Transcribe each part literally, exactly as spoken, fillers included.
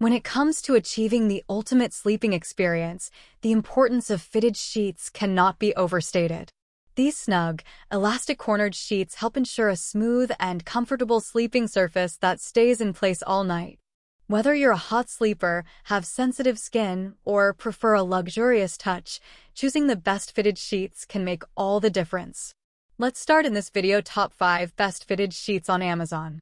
When it comes to achieving the ultimate sleeping experience, the importance of fitted sheets cannot be overstated. These snug, elastic-cornered sheets help ensure a smooth and comfortable sleeping surface that stays in place all night. Whether you're a hot sleeper, have sensitive skin, or prefer a luxurious touch, choosing the best fitted sheets can make all the difference. Let's start in this video top five best fitted sheets on Amazon.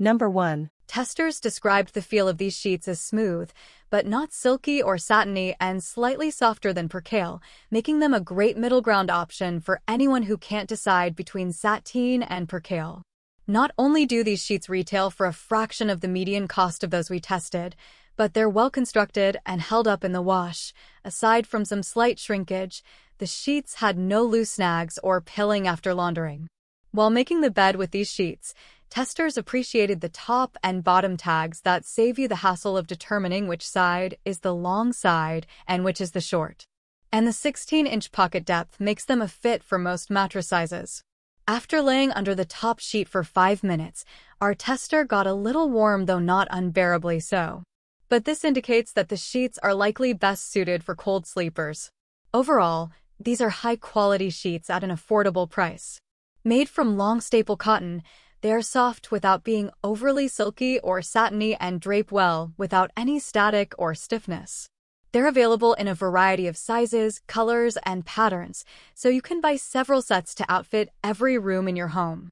Number one. Testers described the feel of these sheets as smooth, but not silky or satiny, and slightly softer than Percale, making them a great middle ground option for anyone who can't decide between Sateen and Percale. Not only do these sheets retail for a fraction of the median cost of those we tested, but they're well constructed and held up in the wash. Aside from some slight shrinkage, the sheets had no loose snags or pilling after laundering. While making the bed with these sheets, testers appreciated the top and bottom tags that save you the hassle of determining which side is the long side and which is the short. And the sixteen inch pocket depth makes them a fit for most mattress sizes. After laying under the top sheet for five minutes, our tester got a little warm, though not unbearably so. But this indicates that the sheets are likely best suited for cold sleepers. Overall, these are high-quality sheets at an affordable price. Made from long staple cotton, they are soft without being overly silky or satiny and drape well without any static or stiffness. They're available in a variety of sizes, colors, and patterns, so you can buy several sets to outfit every room in your home.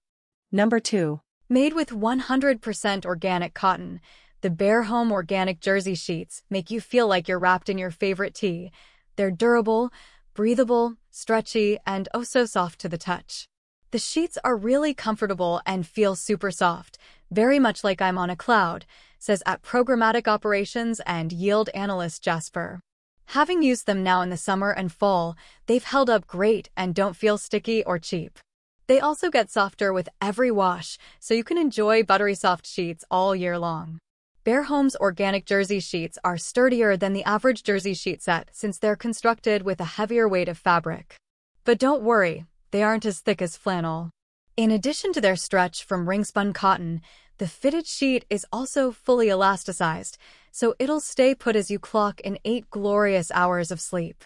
Number two. Made with one hundred percent organic cotton, the Bare Home Organic Jersey sheets make you feel like you're wrapped in your favorite tea. They're durable, breathable, stretchy, and oh so soft to the touch. The sheets are really comfortable and feel super soft, very much like I'm on a cloud, says at Programmatic Operations and Yield Analyst Jasper. Having used them now in the summer and fall, they've held up great and don't feel sticky or cheap. They also get softer with every wash, so you can enjoy buttery soft sheets all year long. Bare Home's organic jersey sheets are sturdier than the average jersey sheet set since they're constructed with a heavier weight of fabric. But don't worry, they aren't as thick as flannel. In addition to their stretch from ring-spun cotton, the fitted sheet is also fully elasticized, so it'll stay put as you clock in eight glorious hours of sleep.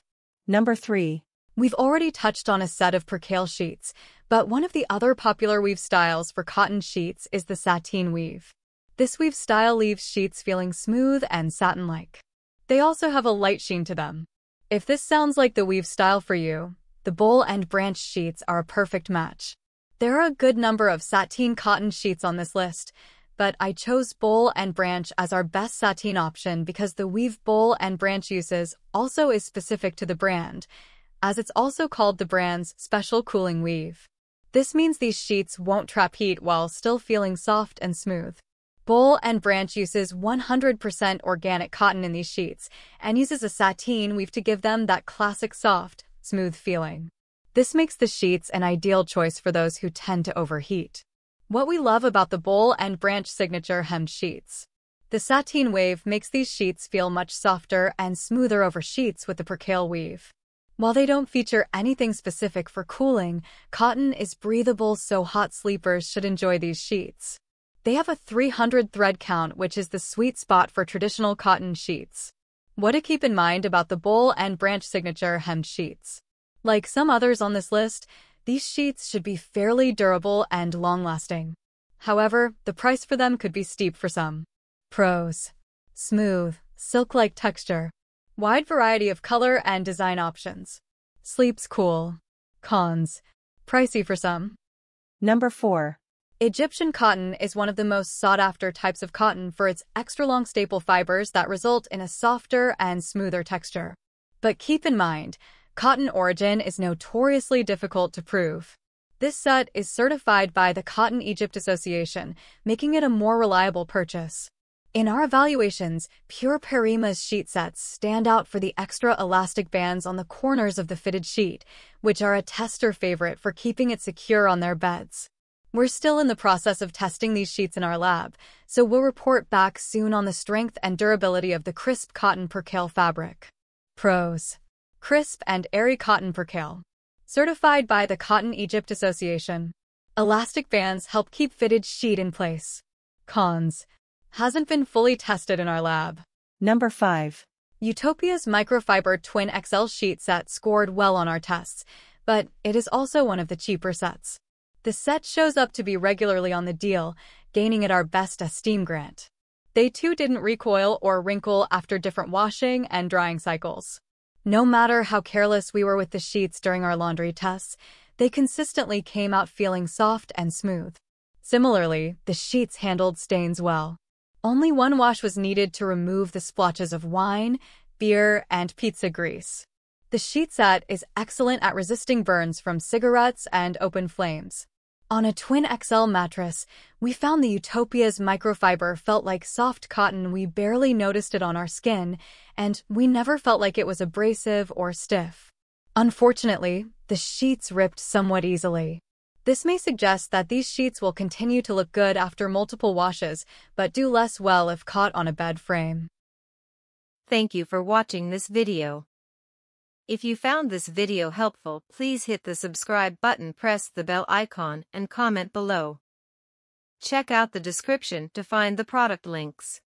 Number three. We've already touched on a set of Percale sheets, but one of the other popular weave styles for cotton sheets is the sateen weave. This weave style leaves sheets feeling smooth and satin-like. They also have a light sheen to them. If this sounds like the weave style for you, the bowl and branch sheets are a perfect match. There are a good number of sateen cotton sheets on this list, but I chose bowl and branch as our best sateen option because the weave bowl and branch uses also is specific to the brand, as it's also called the brand's special cooling weave. This means these sheets won't trap heat while still feeling soft and smooth. Bowl and branch uses one hundred percent organic cotton in these sheets and uses a sateen weave to give them that classic soft, smooth feeling. This makes the sheets an ideal choice for those who tend to overheat. What we love about the bowl and branch signature hemmed sheets. The sateen wave makes these sheets feel much softer and smoother over sheets with the Percale weave. While they don't feature anything specific for cooling, cotton is breathable, so hot sleepers should enjoy these sheets. They have a three hundred thread count, which is the sweet spot for traditional cotton sheets. What to keep in mind about the bowl and branch signature hemmed sheets. Like some others on this list, these sheets should be fairly durable and long-lasting. However, the price for them could be steep for some. Pros. Smooth, silk-like texture. Wide variety of color and design options. Sleeps cool. Cons. Pricey for some. Number four. Egyptian cotton is one of the most sought-after types of cotton for its extra-long staple fibers that result in a softer and smoother texture. But keep in mind, cotton origin is notoriously difficult to prove. This set is certified by the Cotton Egypt Association, making it a more reliable purchase. In our evaluations, Pure Perima's sheet sets stand out for the extra elastic bands on the corners of the fitted sheet, which are a tester favorite for keeping it secure on their beds. We're still in the process of testing these sheets in our lab, so we'll report back soon on the strength and durability of the crisp cotton Percale fabric. Pros. Crisp and airy cotton Percale. Certified by the Cotton Egypt Association. Elastic bands help keep fitted sheet in place. Cons. Hasn't been fully tested in our lab. Number five. Utopia's microfiber Twin X L sheet set scored well on our tests, but it is also one of the cheaper sets. The set shows up to be regularly on the deal, gaining it our best esteem grant. They too didn't recoil or wrinkle after different washing and drying cycles. No matter how careless we were with the sheets during our laundry tests, they consistently came out feeling soft and smooth. Similarly, the sheets handled stains well. Only one wash was needed to remove the splotches of wine, beer, and pizza grease. The sheet set is excellent at resisting burns from cigarettes and open flames. On a Twin X L mattress, we found the Utopia's microfiber felt like soft cotton. We barely noticed it on our skin, and we never felt like it was abrasive or stiff. Unfortunately, the sheets ripped somewhat easily. This may suggest that these sheets will continue to look good after multiple washes, but do less well if caught on a bed frame. Thank you for watching this video. If you found this video helpful, please hit the subscribe button, press the bell icon, and comment below. Check out the description to find the product links.